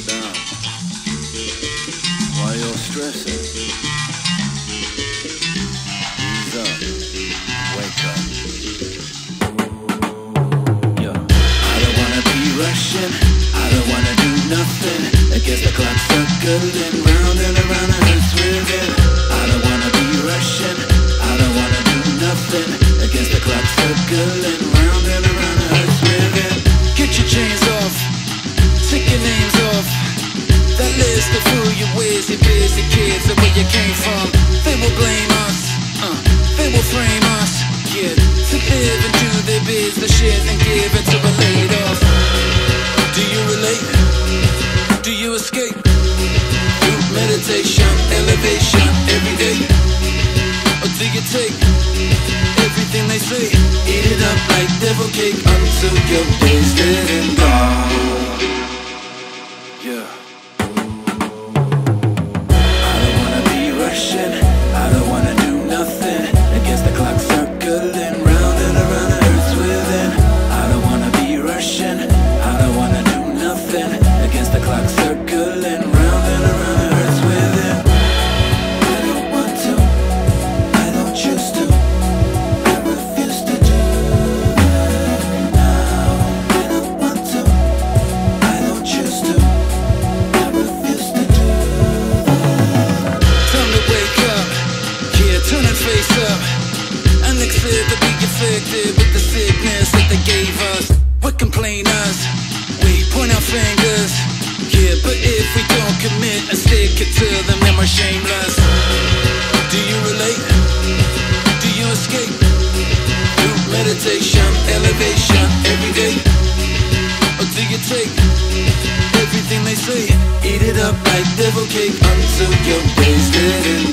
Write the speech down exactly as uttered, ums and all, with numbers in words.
it down. While you're stressing, ease up, wake up. Yeah. I don't wanna be rushing, I don't wanna do nothing. I guess the clock's circling round and around and it's ringing. I don't wanna be rushing, I don't wanna do nothing. I guess the clock's circling round and around and it's ringing. Get your chains off, take your names off. That list of who you is, your busy kids, and where you came from. They will blame us, uh, they will frame us, yeah. To live and do their biz, the shit, and give it to a laid off. Do you relate? Do you escape? Through meditation, elevation, every day. Or do you take everything they say? Eat it up like devil cake until your day's dead and gone. Yeah. With the sickness that they gave us, we're complainers, we point our fingers, yeah, but if we don't commit and stick it to them, then we're shameless. Do you relate? Do you escape? Through meditation, elevation, every day. Or do you take everything they say? Eat it up like devil cake until your day's dead.